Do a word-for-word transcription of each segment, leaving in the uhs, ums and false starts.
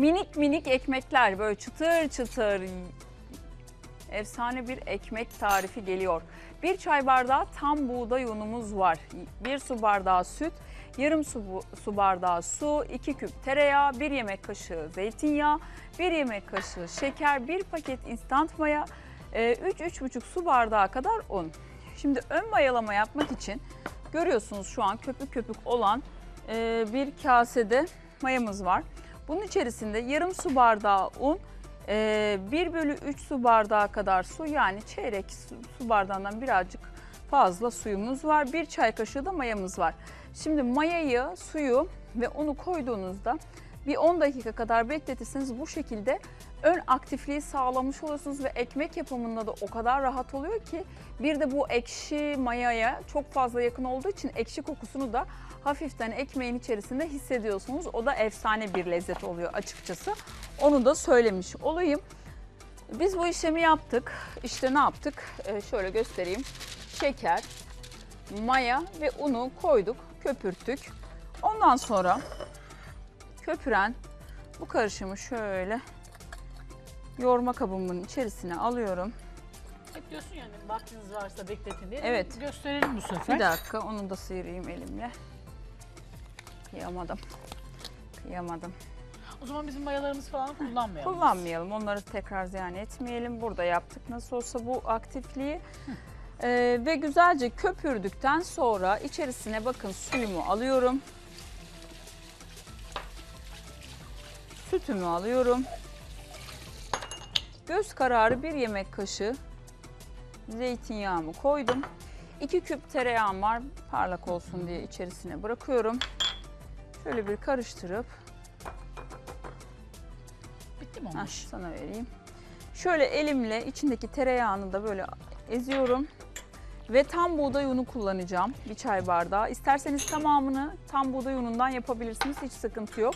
minik minik ekmekler, böyle çıtır çıtır efsane bir ekmek tarifi geliyor. Bir çay bardağı tam buğday unumuz var. Bir su bardağı süt, yarım su, su bardağı su, iki küp tereyağı, bir yemek kaşığı zeytinyağı, bir yemek kaşığı şeker, bir paket instant maya, üç üç buçuk su bardağı kadar un. Şimdi ön mayalama yapmak için görüyorsunuz şu an köpük köpük olan bir kasede mayamız var. Bunun içerisinde yarım su bardağı un, bir bölü üç su bardağı kadar su, yani çeyrek su bardağından birazcık fazla suyumuz var. Bir çay kaşığı da mayamız var. Şimdi mayayı, suyu ve unu koyduğunuzda bir on dakika kadar bekletirseniz bu şekilde ön aktifliği sağlamış olursunuz ve ekmek yapımında da o kadar rahat oluyor ki, bir de bu ekşi mayaya çok fazla yakın olduğu için ekşi kokusunu da hafiften ekmeğin içerisinde hissediyorsunuz. O da efsane bir lezzet oluyor açıkçası. Onu da söylemiş olayım. Biz bu işlemi yaptık. İşte ne yaptık? Ee, şöyle göstereyim. Şeker, maya ve unu koyduk, köpürttük. Ondan sonra köpüren bu karışımı şöyle yoğurma kabımın içerisine alıyorum. Hep diyorsun yani, vaktiniz varsa bekletin diye. Evet. Gösterelim bu sefer. Bir dakika, onu da sıyırayım elimle. Kıyamadım. Kıyamadım. O zaman bizim mayalarımız falan kullanmayalım. Kullanmayalım. Onları tekrar ziyan etmeyelim. Burada yaptık nasıl olsa bu aktifliği. Ee, ve güzelce köpürdükten sonra içerisine bakın suyumu alıyorum. Sütümü alıyorum. Göz kararı bir yemek kaşığı zeytinyağımı koydum. iki küp tereyağım var, parlak olsun diye içerisine bırakıyorum. Şöyle bir karıştırıp. Bitti mi onu? Sana vereyim. Şöyle elimle içindeki tereyağını da böyle eziyorum. Ve tam buğday unu kullanacağım, bir çay bardağı. İsterseniz tamamını tam buğday unundan yapabilirsiniz, hiç sıkıntı yok.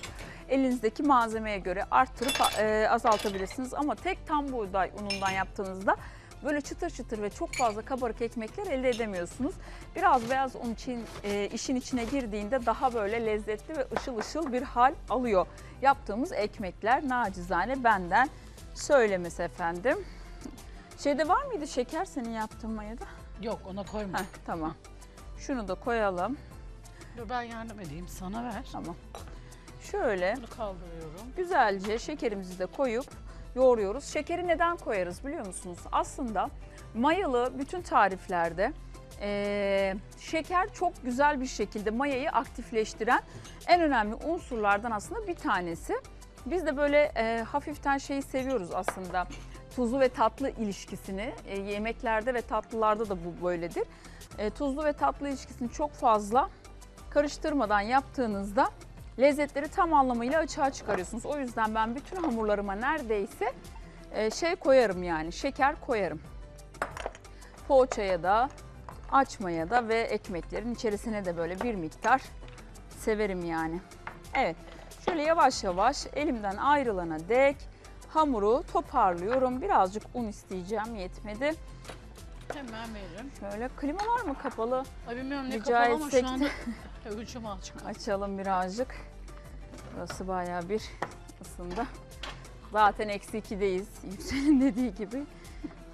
Elinizdeki malzemeye göre arttırıp e, azaltabilirsiniz. Ama tek tam buğday unundan yaptığınızda böyle çıtır çıtır ve çok fazla kabarık ekmekler elde edemiyorsunuz. Biraz beyaz un için, e, işin içine girdiğinde daha böyle lezzetli ve ışıl ışıl bir hal alıyor yaptığımız ekmekler. Nacizane benden söylemesi efendim. Şeyde var mıydı şeker senin yaptığın mayada? Yok, ona koyma. Heh, tamam. Şunu da koyalım. Dur ben yardım edeyim, sana ver. Tamam. Şöyle bunu kaldırıyorum. Güzelce şekerimizi de koyup yoğuruyoruz. Şekeri neden koyarız biliyor musunuz? Aslında mayalı bütün tariflerde e, şeker çok güzel bir şekilde mayayı aktifleştiren en önemli unsurlardan aslında bir tanesi. Biz de böyle e, hafiften şeyi seviyoruz aslında. Tuzlu ve tatlı ilişkisini, e, yemeklerde ve tatlılarda da bu böyledir. E, tuzlu ve tatlı ilişkisini çok fazla karıştırmadan yaptığınızda lezzetleri tam anlamıyla açığa çıkarıyorsunuz. O yüzden ben bütün hamurlarıma neredeyse e, şey koyarım yani, şeker koyarım. Poğaçaya da, açmaya da ve ekmeklerin içerisine de böyle bir miktar severim yani. Evet, şöyle yavaş yavaş elimden ayrılana dek hamuru toparlıyorum. Birazcık un isteyeceğim, yetmedi. Hemen veririm. Şöyle klima var mı kapalı? Ay bilmiyorum ne kapalı ama şu anda ölçüm açık. Açalım birazcık. Burası bayağı bir ısındı. Zaten eksi ikideyiz. Yüksel'in dediği gibi.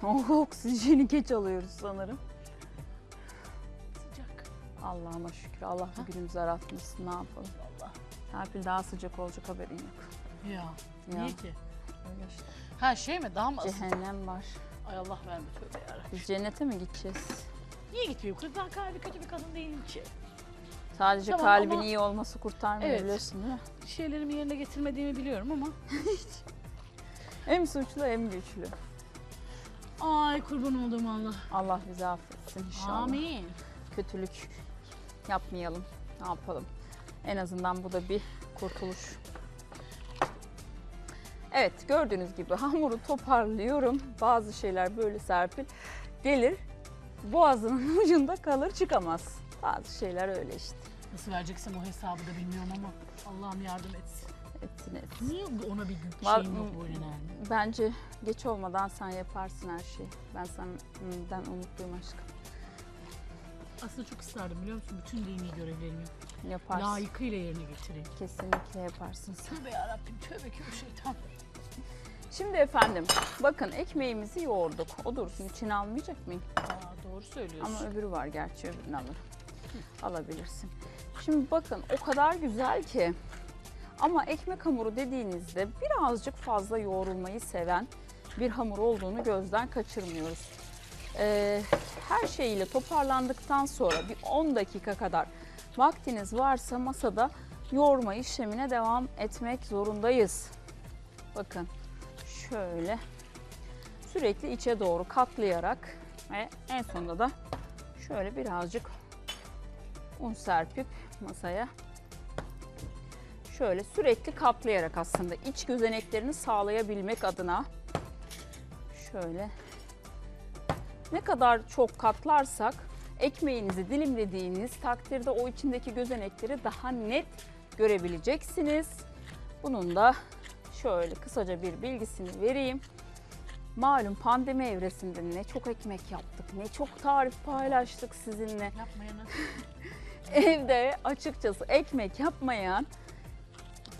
Oh, oksijeni geç alıyoruz sanırım. Sıcak. Allah'ıma şükür. Allah günümüzü aratmışsın. Ne yapalım? Allah. Serpil daha sıcak olacak, haberin yok. Ya, ya. Niye ki? İşte. Ha şey mi? Daha mı cehennem asıl var? Ay Allah verme, tövbe yarabbim. Biz cennete mi gideceğiz? Niye gitmiyor? Kız ben kalbi kötü bir kadın değilim ki. Sadece tamam, kalbin ama iyi olması kurtarmıyor, evet, biliyorsun değil mi? Şeylerimi yerine getirmediğimi biliyorum ama. Hem suçlu hem güçlü. Ay kurban olduğum Allah. Allah bizi affetsin inşallah. Amin. Kötülük yapmayalım. Ne yapalım? En azından bu da bir kurtuluş. Evet, gördüğünüz gibi hamuru toparlıyorum. Bazı şeyler böyle Serpil gelir, boğazının ucunda kalır, çıkamaz. Bazı şeyler öyle işte. Nasıl vereceksem o hesabı da bilmiyorum ama Allah'ım yardım etsin. Etsin etsin. Niye ona bir güç şeyim yok böyle nerede? Bence geç olmadan sen yaparsın her şeyi. Ben senden umutluyum aşkım. Aslında çok isterdim biliyor musun? Bütün dini görevlerimi yaparsın. Layıkıyla yerine getireyim. Kesinlikle yaparsın sen. Tövbe yarabbim, tövbe köşe. Şimdi efendim bakın ekmeğimizi yoğurduk. O dursun, içine almayacak mıyım? Aa, doğru söylüyorsun. Ama öbürü var gerçi, öbürünü alırım. Alabilirsin. Şimdi bakın o kadar güzel ki. Ama ekmek hamuru dediğinizde birazcık fazla yoğrulmayı seven bir hamur olduğunu gözden kaçırmıyoruz. Ee, her şeyiyle toparlandıktan sonra bir on dakika kadar vaktiniz varsa masada yoğurma işlemine devam etmek zorundayız. Bakın şöyle sürekli içe doğru katlayarak ve en sonunda da şöyle birazcık un serpip masaya şöyle sürekli katlayarak aslında iç gözeneklerini sağlayabilmek adına şöyle ne kadar çok katlarsak ekmeğinizi dilimlediğiniz takdirde o içindeki gözenekleri daha net görebileceksiniz. Bunun da şöyle kısaca bir bilgisini vereyim. Malum pandemi evresinde ne çok ekmek yaptık, ne çok tarif paylaştık sizinle. Yapmayana. Evde açıkçası ekmek yapmayan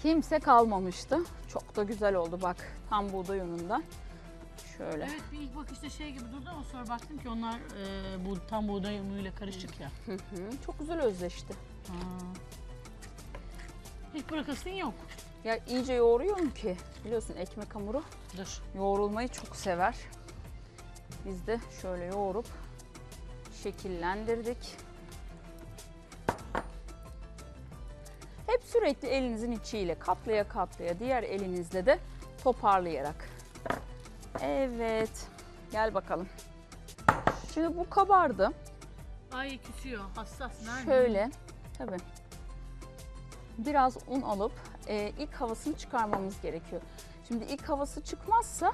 kimse kalmamıştı. Çok da güzel oldu bak, tam buğday unundan. Şöyle. Evet, bir ilk bakışta şey gibi durdu ama sonra baktım ki onlar e, bu tam buğday unuyla karışık ya. Hı hı. Çok güzel özleşti. Ha. Hiç bırakasın yok. Ya iyice yoğuruyorum ki biliyorsun ekmek hamuru Dur. yoğrulmayı çok sever. Biz de şöyle yoğurup şekillendirdik. Hep sürekli elinizin içiyle katlaya katlaya diğer elinizle de toparlayarak. Evet. Gel bakalım. Şimdi bu kabardı. Ay küçüyor. Hassas. Nerede? Şöyle. Tabii. Biraz un alıp e, ilk havasını çıkarmamız gerekiyor. Şimdi ilk havası çıkmazsa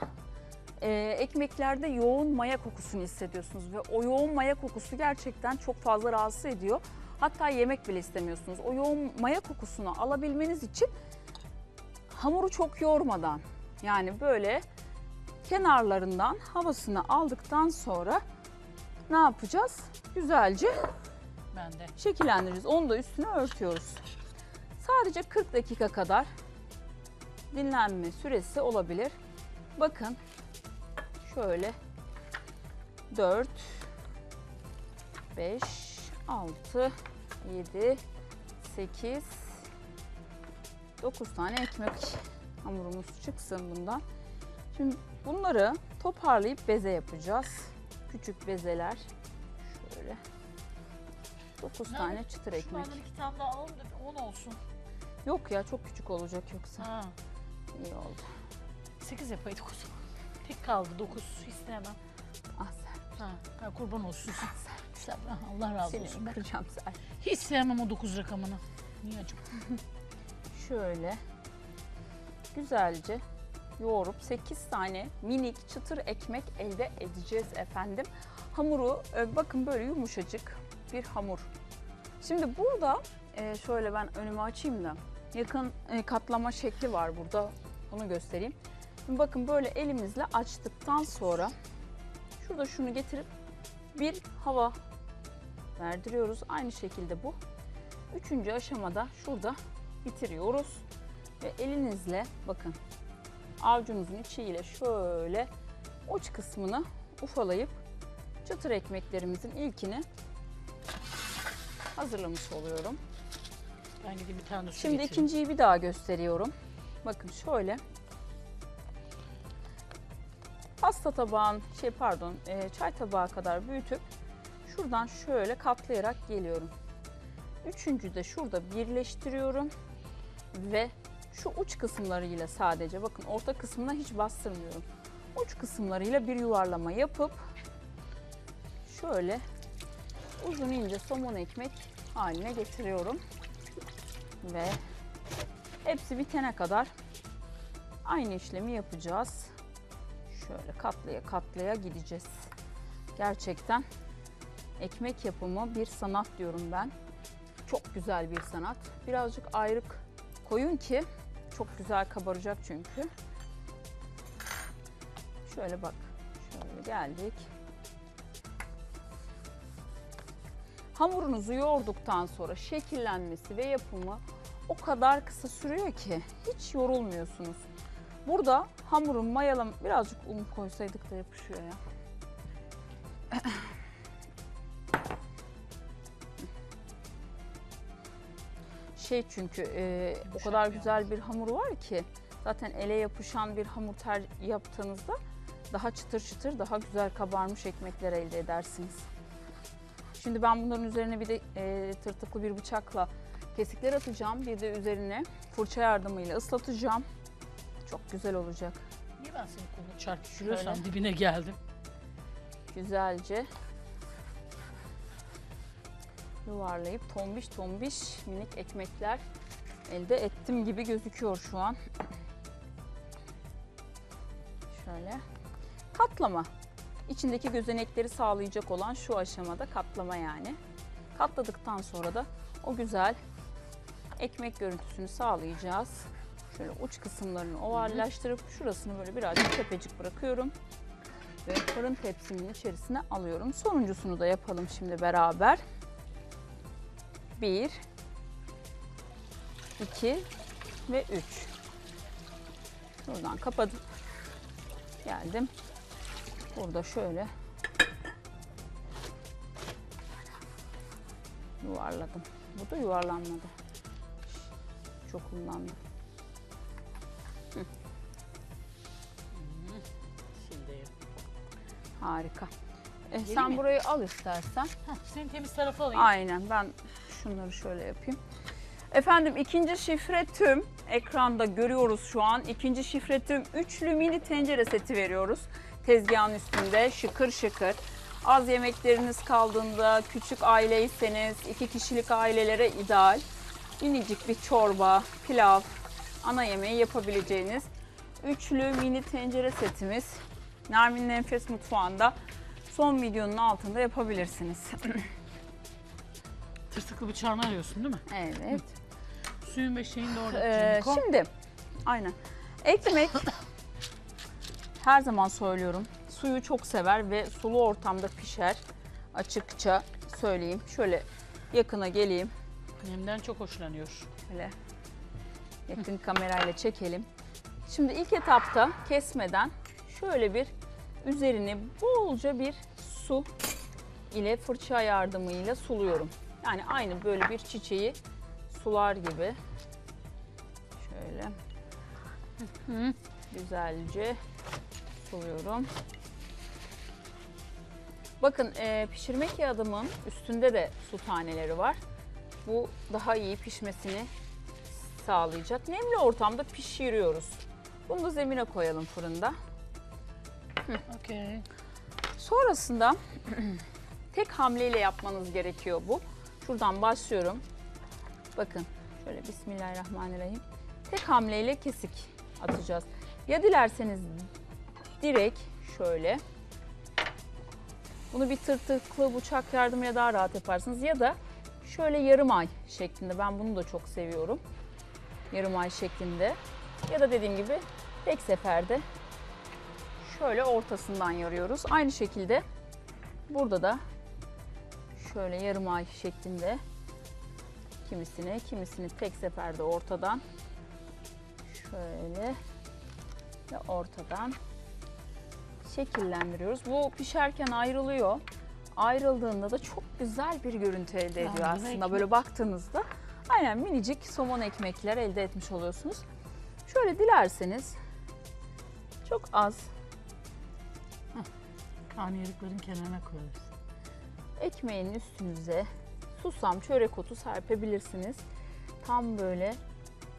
e, ekmeklerde yoğun maya kokusunu hissediyorsunuz. Ve o yoğun maya kokusu gerçekten çok fazla rahatsız ediyor. Hatta yemek bile istemiyorsunuz. O yoğun maya kokusunu alabilmeniz için hamuru çok yoğurmadan, yani böyle kenarlarından havasını aldıktan sonra ne yapacağız? Güzelce ben de şekillendireceğiz. Onu da üstüne örtüyoruz. Sadece kırk dakika kadar dinlenme süresi olabilir. Bakın şöyle dört, beş, altı, yedi, sekiz, dokuz tane ekmek hamurumuz çıksın bundan. Şimdi bunları toparlayıp beze yapacağız. Küçük bezeler. Şöyle. dokuz ne tane çıtır ekmek. Şunlardan iki tane daha alalım da on olsun. Yok ya, çok küçük olacak yoksa. Ha. İyi oldu. sekiz yapaydık o zaman. Tek kaldı dokuz. İstemem. Ah sen. Ha. Ha, kurban olsun. Ah sen. Allah razı Seni olsun. Seni kıracağım sen. Hiç sevmem o dokuz rakamını. Niye acaba? Şöyle. Güzelce yoğurup sekiz tane minik çıtır ekmek elde edeceğiz efendim. Hamuru bakın böyle yumuşacık bir hamur. Şimdi burada şöyle ben önümü açayım da yakın katlama şekli var burada. Onu göstereyim. Şimdi bakın böyle elimizle açtıktan sonra şurada şunu getirip bir hava verdiriyoruz. Aynı şekilde bu. Üçüncü aşamada şurada bitiriyoruz. Ve elinizle bakın. Avcunuzun içiyle şöyle uç kısmını ufalayıp çıtır ekmeklerimizin ilkini hazırlamış oluyorum. Ben gideyim bir tane Şimdi getireyim. ikinciyi bir daha gösteriyorum. Bakın şöyle pasta tabağın şey pardon çay tabağı kadar büyütüp şuradan şöyle katlayarak geliyorum. Üçüncü de şurada birleştiriyorum ve şu uç kısımlarıyla sadece, bakın orta kısmına hiç bastırmıyorum. Uç kısımlarıyla bir yuvarlama yapıp şöyle uzun ince somon ekmek haline getiriyorum. Ve hepsi bitene kadar aynı işlemi yapacağız. Şöyle katlaya katlaya gideceğiz. Gerçekten ekmek yapımı bir sanat diyorum ben. Çok güzel bir sanat. Birazcık ayrık koyun ki çok güzel kabaracak çünkü. Şöyle bak. Şöyle geldik. Hamurunuzu yoğurduktan sonra şekillenmesi ve yapımı o kadar kısa sürüyor ki hiç yorulmuyorsunuz. Burada hamurun mayalam... Birazcık un koysaydık da yapışıyor ya. Şey çünkü e, o kadar güzel bir hamur var ki. Zaten ele yapışan bir hamur ter yaptığınızda daha çıtır çıtır, daha güzel kabarmış ekmekler elde edersiniz. Şimdi ben bunların üzerine bir de e, tırtıklı bir bıçakla kesikler atacağım. Bir de üzerine fırça yardımıyla ıslatacağım. Çok güzel olacak. Niye ben senin kolunu çarpıştırıyorsam dibine geldim. Güzelce yuvarlayıp tombiş tombiş minik ekmekler elde ettim gibi gözüküyor şu an. Şöyle katlama. İçindeki gözenekleri sağlayacak olan şu aşamada katlama yani. Katladıktan sonra da o güzel ekmek görüntüsünü sağlayacağız. Şöyle uç kısımlarını ovallaştırıp şurasını böyle birazcık tepecik bırakıyorum. Ve fırın tepsimin içerisine alıyorum. Sonuncusunu da yapalım şimdi beraber. Bir, iki ve üç. Buradan kapadım. Geldim. Burada şöyle yuvarladım. Bu da yuvarlanmadı. Çok kullandım. Harika. E, sen mi? Burayı al istersen. Heh, senin temiz tarafı alayım. Aynen, ben şunları şöyle yapayım. Efendim, ikinci şifre tüm. Ekranda görüyoruz şu an. İkinci şifre tüm üçlü mini tencere seti veriyoruz. Tezgahın üstünde şıkır şıkır. Az yemekleriniz kaldığında, küçük aileyseniz iki kişilik ailelere ideal. Minicik bir çorba, pilav, ana yemeği yapabileceğiniz üçlü mini tencere setimiz. Nermin'in Enfes Mutfağı'nda son videonun altında yapabilirsiniz. Tırtıklı bıçağını arıyorsun değil mi? Evet. Hı. Suyun ve şeyin de orada. Ee, şimdi aynen. Ekmek her zaman söylüyorum. Suyu çok sever ve sulu ortamda pişer. Açıkça söyleyeyim. Şöyle yakına geleyim. Annemden çok hoşlanıyor. Şöyle yakın kamerayla çekelim. Şimdi ilk etapta kesmeden şöyle bir üzerine bolca bir su ile fırça yardımıyla suluyorum. Yani aynı böyle bir çiçeği sular gibi. Şöyle Hı-hı. güzelce suluyorum. Bakın e, pişirme kağıdımın üstünde de su taneleri var. Bu daha iyi pişmesini sağlayacak. Nemli ortamda pişiriyoruz. Bunu da zemine koyalım fırında. Okay. Sonrasında tek hamleyle yapmanız gerekiyor bu. Şuradan başlıyorum. Bakın şöyle bismillahirrahmanirrahim. Tek hamleyle kesik atacağız. Ya dilerseniz direkt şöyle. Bunu bir tırtıklı bıçak yardımıyla daha rahat yaparsınız. Ya da şöyle yarım ay şeklinde. Ben bunu da çok seviyorum. Yarım ay şeklinde. Ya da dediğim gibi tek seferde. Şöyle ortasından yarıyoruz. Aynı şekilde burada da şöyle yarım ay şeklinde kimisini, kimisini tek seferde ortadan şöyle ve ortadan şekillendiriyoruz. Bu pişerken ayrılıyor. Ayrıldığında da çok güzel bir görüntü elde ediyor yani aslında. Ekmek. Böyle baktığınızda aynen minicik somon ekmekler elde etmiş oluyorsunuz. Şöyle dilerseniz çok az karnıyarıkların kenarına koyuyoruz. Ekmeğin üstünüze susam, çörek otu serpebilirsiniz. Tam böyle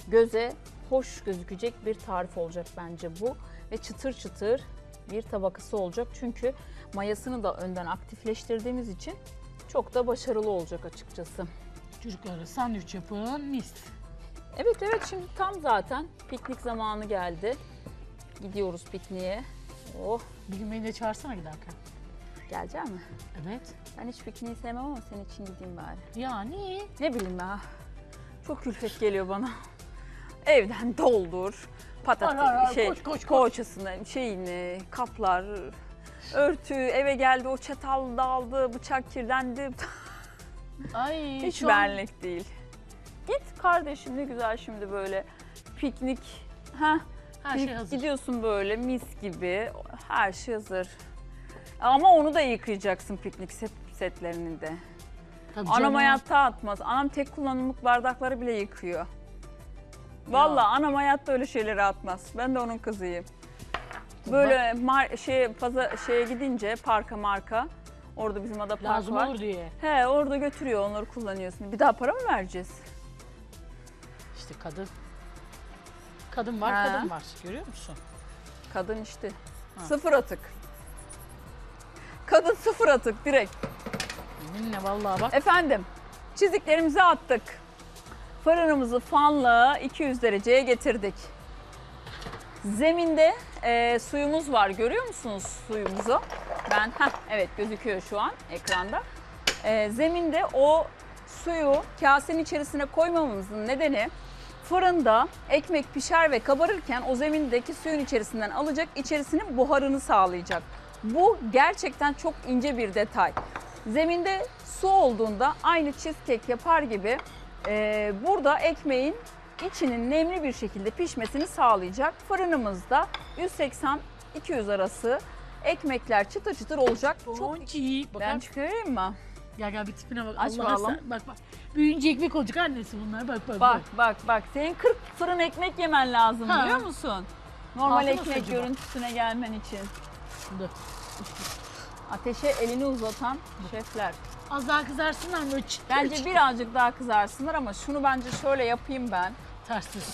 göze hoş gözükecek bir tarif olacak bence bu. Ve çıtır çıtır bir tabakası olacak. Çünkü mayasını da önden aktifleştirdiğimiz için çok da başarılı olacak açıkçası. Çocuklara sandviç yapın, mis. Evet evet, şimdi tam zaten piknik zamanı geldi. Gidiyoruz pikniğe. Oh. Bir gün beni de çağırsana giderken. Gelecek mi? Evet. Ben hiç pikniği sevmem ama senin için gideyim bari. Ya niye? Ne bileyim ya. Çok külfet geliyor bana. Evden doldur. Patates, şey, koç, koç, koçasını, koç. şeyini, kaplar, örtü, eve geldi o çatal dağıldı, bıçak kirlendi. Ay, hiç benlik an... değil. Git kardeşim, ne güzel şimdi böyle piknik. Heh. Her şey hazır. Gidiyorsun böyle mis gibi, her şey hazır. Ama onu da yıkayacaksın, piknik set, setlerini de. Tabii anam canım. Hayatta atmaz. Anam tek kullanımlık bardakları bile yıkıyor. Vallahi ya. Anam hayatta öyle şeyleri atmaz. Ben de onun kızıyım. Böyle mar şey, paza şeye gidince parka marka. Orada bizim ada park var. Lazım olur diye. He, orada götürüyor, onları kullanıyorsun. Bir daha para mı vereceğiz? İşte kadın. Kadın var, He. kadın var. Görüyor musun? Kadın işte. Ha. Sıfır atık. Kadın sıfır atık direkt. Minne vallahi bak. Efendim, çiziklerimizi attık. Fırınımızı fanla iki yüz dereceye getirdik. Zeminde e, suyumuz var. Görüyor musunuz suyumuzu? Ben, heh, evet gözüküyor şu an ekranda. E, zeminde o suyu kasenin içerisine koymamamızın nedeni fırında ekmek pişer ve kabarırken o zemindeki suyun içerisinden alacak, içerisinin buharını sağlayacak. Bu gerçekten çok ince bir detay. Zeminde su olduğunda aynı cheesecake yapar gibi e, burada ekmeğin içinin nemli bir şekilde pişmesini sağlayacak. Fırınımızda yüz seksen iki yüz arası ekmekler çıtır çıtır olacak. Çok iyi. Ben çıkarayım mı? Gel gel bir tipine bak. Aç bakalım. Bak bak. Büyüyünce ekmek olacak annesi bunlar. Bak bak. Bak bak bak. bak. Senin kırk fırın ekmek yemen lazım, ha. biliyor musun? Normal Altın ekmek görüntüsüne gelmen için. Dur. Ateşe elini uzatan Dur. şefler. Az daha kızarsınlar mı? Bence çıtır. birazcık daha kızarsınlar ama şunu bence şöyle yapayım ben. Ters düz.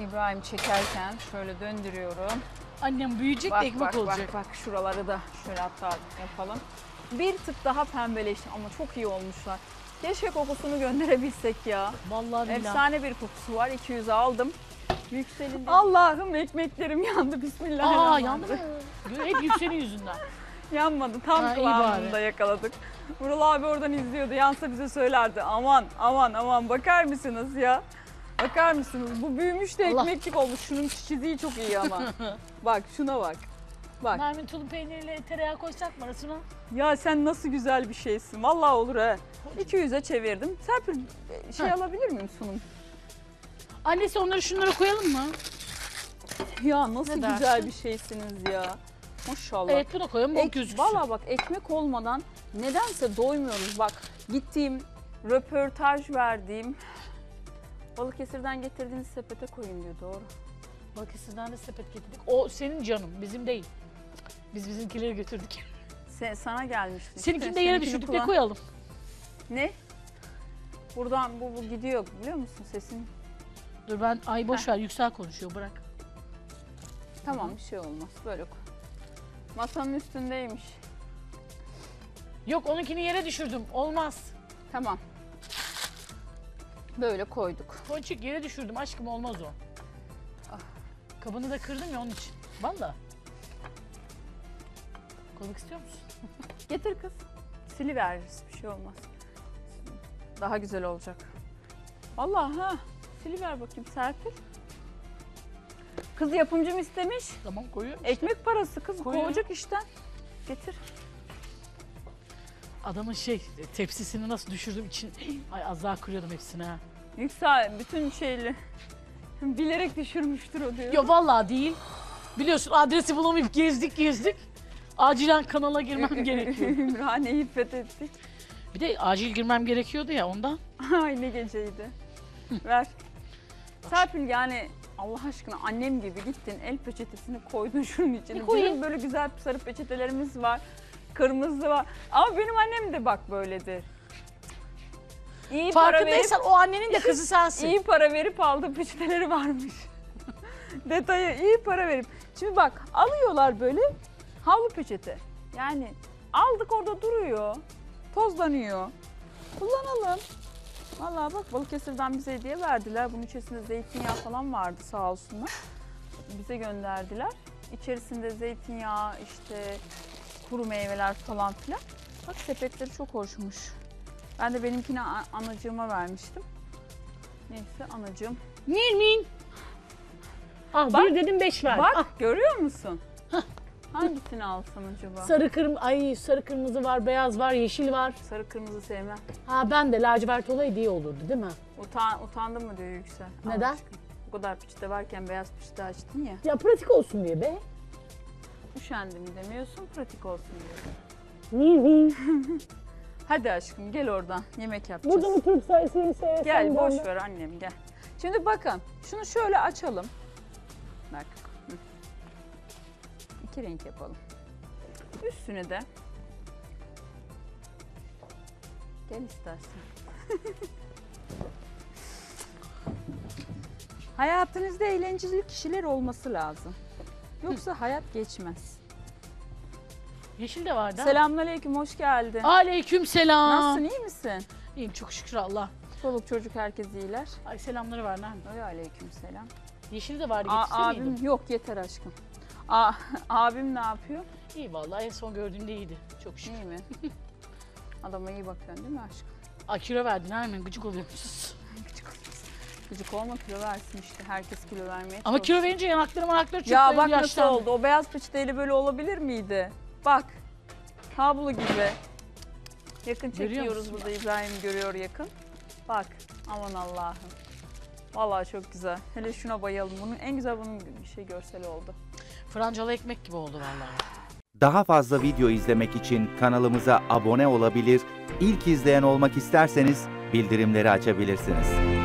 İbrahim çekerken şöyle döndürüyorum. Annem büyüyecek bak, de ekmek bak, olacak. Bak bak şuraları da şöyle hatta yapalım. Bir tık daha pembeleşti ama çok iyi olmuşlar. Keşke kokusunu gönderebilsek ya. Vallahi billahi. Efsane bir kokusu var. iki yüze aldım. Yükselinde. Allah'ım ekmeklerim yandı. Bismillahirrahmanirrahim. Aa yandı mı? Hep Yüksel'in yüzünden. Yanmadı. Tam ha, kıvamında yakaladık. Vural abi oradan izliyordu. Yansa bize söylerdi. Aman aman aman bakar mısınız ya? Bakar mısınız? Bu büyümüş de Allah. ekmeklik olmuş. Şunun çiziği çok iyi ama. Bak şuna bak. Bak. Nermin tulum peyniriyle tereyağı koysak mı arasına? Ya sen nasıl güzel bir şeysin. Vallahi olur he. iki yüze çevirdim. Serpil şey ha. alabilir miyim sunum? Annesi onları şunlara koyalım mı? Ya nasıl ne güzel dersin? bir şeysiniz ya. Maşallah. Evet bunu koyalım. Ek, Valla bak ekmek olmadan nedense doymuyoruz. Bak gittiğim, röportaj verdiğim, Balıkesir'den getirdiğiniz sepete koyun diyor. Doğru. Balıkesir'den de sepet getirdik. O senin canım, bizim değil. Biz bizimkileri götürdük. Sen, sana gelmiştik. Seninkini de yere düşürdük de koyalım. Ne? Buradan bu, bu gidiyor biliyor musun sesin? Dur ben, ay boş Heh. ver Yüksel konuşuyor bırak. Tamam Hı-hı. bir şey olmaz böyle koy. Masanın üstündeymiş. Yok onunkini yere düşürdüm. Olmaz. Tamam. Böyle koyduk. Ponçik yere düşürdüm aşkım olmaz o. Ah. Kabını da kırdım ya onun için. Valla. Koymak istiyor musun? Getir kız. Siliveririz bir şey olmaz. Daha güzel olacak. Valla ha. Siliver bakayım Serpil. Kız yapımcım istemiş. Tamam koyuyorum işte. Ekmek parası kız kovacak işten. Getir. Adamın şey tepsisini nasıl düşürdüm için. Ay az daha kırıyordum hepsini ha. Yüksel bütün şeyli. Bilerek düşürmüştür o diyor. Yo vallahi değil. Biliyorsun adresi bulamayıp gezdik gezdik. Acilen kanala girmem gerekiyor. Ümraniye'yi fethettik. Bir de acil girmem gerekiyordu ya ondan. Ay ne geceydi. Ver. Serpil yani... Allah aşkına annem gibi gittin el peçetesini koydun şunun içine. Bizim böyle güzel sarı peçetelerimiz var. Kırmızı var. Ama benim annem de bak böyledir. İyi Farkındaysan para verip, o annenin de kızı sensin. İyi para verip aldığı peçeteleri varmış. Detayı iyi para verip. Şimdi bak alıyorlar böyle havlu peçete. Yani aldık orada duruyor. Tozlanıyor. Kullanalım. Vallahi bak Balıkesir'den bize hediye verdiler. Bunun içerisinde zeytinyağı falan vardı sağ olsunlar. Bize gönderdiler. İçerisinde zeytinyağı, işte kuru meyveler falan filan. Bak sepetleri çok hoşmuş. Ben de benimkini anacığıma vermiştim. Neyse anacığım. Nermin! Ah bak, bir dedim beş ver. Bak ah. görüyor musun? Hah. Hangisini alsam acaba? Sarı kırmızı, ay sarı kırmızı var, beyaz var, yeşil var. Sarı kırmızı sevmem. Ha ben de lacivert olaydı iyi olurdu değil mi? Utan, utandım mı diyor Yüksel. Neden? Bu kadar peçete varken beyaz peçete açtın ya. Ya pratik olsun diye be. Üşendim demiyorsun, pratik olsun diye. Hadi aşkım gel oradan, yemek yapacağız. Burada oturup sayısını seversen. Gel boş ver annem gel. Şimdi bakın, şunu şöyle açalım. Bak. İki renk yapalım. Üstüne de. Gel istersen. Hayatınızda eğlenceli kişiler olması lazım. Yoksa Hı. hayat geçmez. Yeşil de vardı. Selamünaleyküm, hoş geldin. Aleyküm selam. Nasılsın, iyi misin? İyiyim, çok şükür Allah. Çoluk çocuk herkes iyiler. Ay selamları var Nermin. Aleyküm selam. Yeşil de vardı, getirsene abim. Yok yeter aşkım. A abim ne yapıyor? İyi vallahi, en son gördüğümde iyiydi. Çok şükür. İyi mi? Adama iyi bakıyorsun değil mi aşkım? A, kilo verdin Nermin, gıcık oluyorsunuz. Gıcık oluyorsunuz. Gıcık olma, kilo versin işte. Herkes kilo vermeye ama kilo verince yanakları manakları çıktı. Ya bak nasıl oldu. O beyaz peçeteyle böyle olabilir miydi? Bak. Tablo gibi. Yakın çekiyoruz burada. İbrahim görüyor yakın. Bak. Aman Allah'ım. Vallahi çok güzel. Hele şuna bayalım. Bunun en güzel bunun bir şey görseli oldu. Francalı ekmek gibi oldu vallahi. Daha fazla video izlemek için kanalımıza abone olabilir, İlk izleyen olmak isterseniz bildirimleri açabilirsiniz.